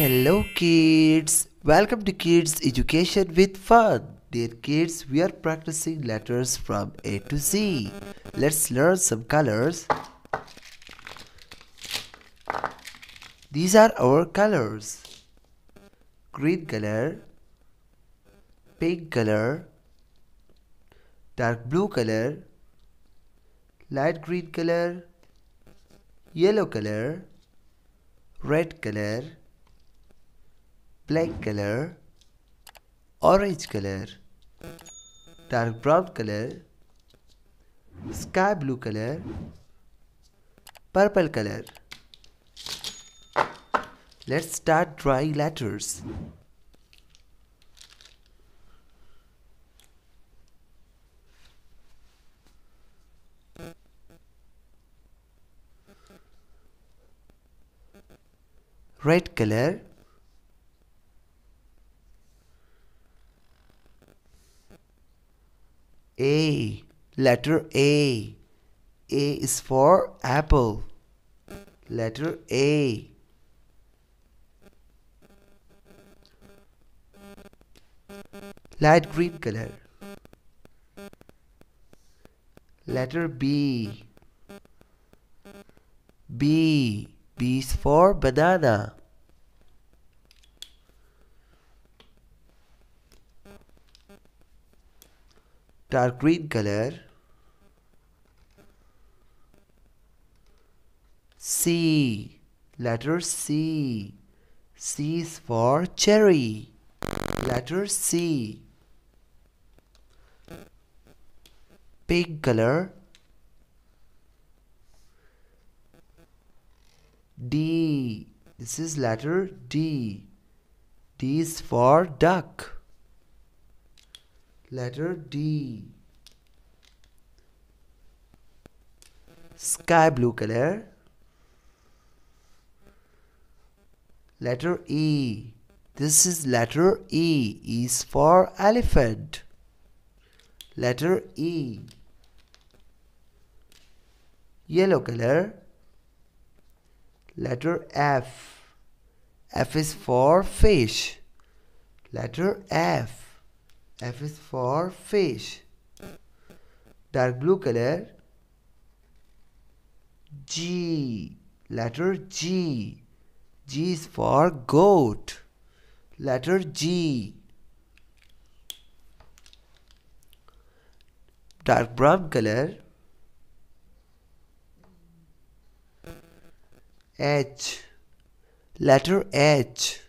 Hello kids, welcome to Kids Education with Fun. Dear kids, we are practicing letters from A to Z. Let's learn some colors. These are our colors. Green color, pink color, dark blue color, light green color, yellow color, red color, black color, orange color, dark brown color, sky blue color, purple color. Let's start drawing letters. Red color, A, letter A. A is for apple. Letter A. Light green color. Letter B. B. B is for banana. Dark green color. C. Letter C. C is for cherry. Letter C. Pink color. D. This is letter D. D is for duck. Letter D. Sky blue color. Letter E. This is letter E. E is for elephant. Letter E. Yellow color. Letter F. F is for fish. Letter F. F is for fish. Dark blue color. G. Letter G. G is for goat. Letter G. Dark brown color. H. Letter H.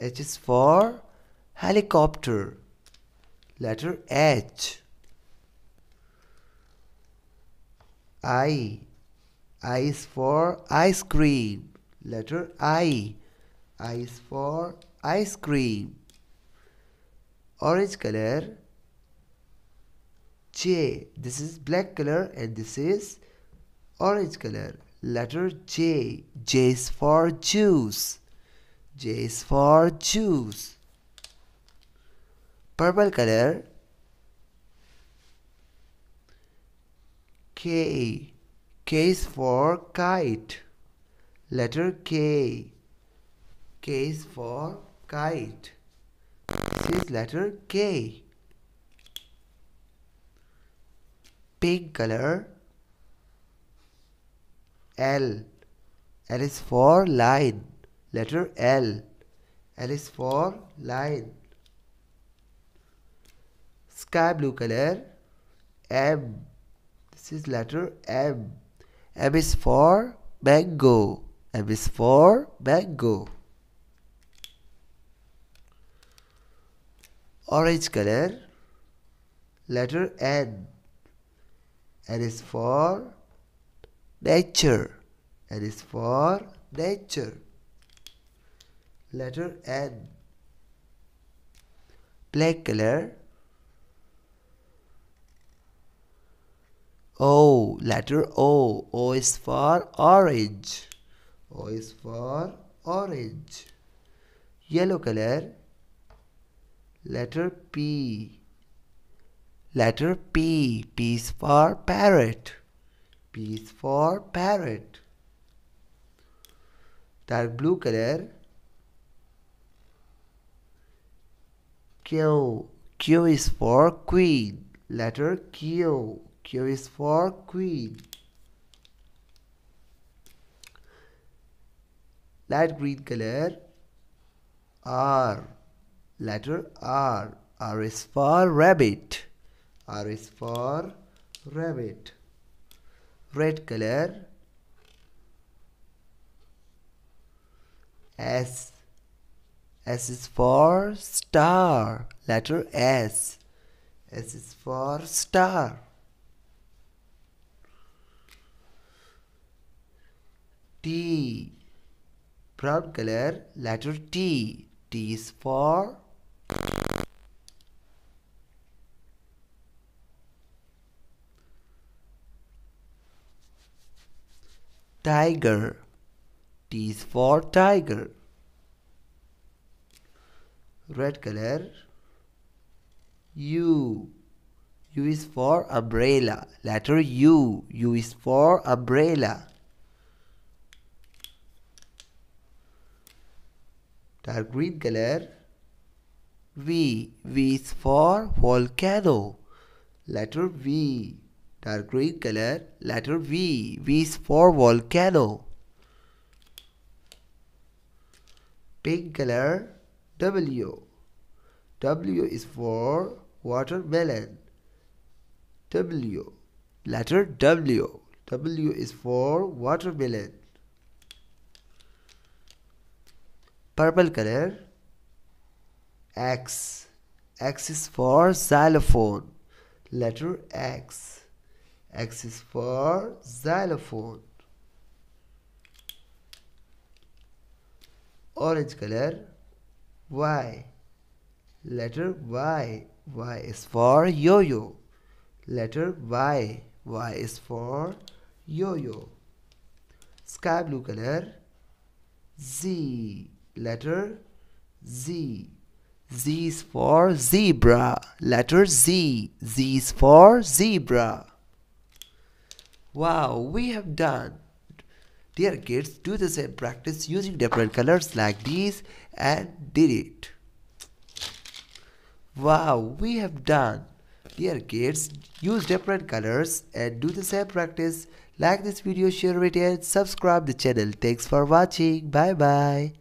H is for helicopter. Letter H. I. I is for ice cream. Letter I. I is for ice cream. Orange color. J. This is black color and this is orange color. Letter J. J is for juice. J is for juice. Purple color. K. K is for kite. Letter K. K is for kite. This is letter K. Pink color. L. L is for line. Letter L. L is for line. Sky blue color. M. This is letter M. M is for mango. M is for mango. Orange color. Letter N. N is for nature. N is for nature. Letter N. Black color. O. Letter O. O is for orange. O is for orange. Yellow color. Letter P. Letter P. P is for parrot. P is for parrot. Dark blue color. Q. Q is for queen. Letter Q. Q is for queen. Light green color. R. Letter R. R is for rabbit. R is for rabbit. Red color. S. S is for star. Letter S. S is for star. T. Brown color. Letter T. T is for tiger. T is for tiger. Red color. U. U is for umbrella. Letter U. U is for umbrella. Dark green color. V. V is for volcano. Letter V. Dark green color. Letter V. V is for volcano. Pink color. W. W is for watermelon. W. Letter W. W is for watermelon. Purple color. X. X is for xylophone. Letter X. X is for xylophone. Orange color. Y. Letter Y. Y is for yo-yo. Letter Y. Y is for yo-yo. Sky blue color. Z. Letter Z. Z is for zebra. Letter Z. Z is for zebra. Wow, we have done. Dear kids, do this and practice using different colors like these and did it. Wow, we have done. Dear kids, use different colors and do the same practice. Like this video, share it and subscribe the channel. Thanks for watching. Bye bye.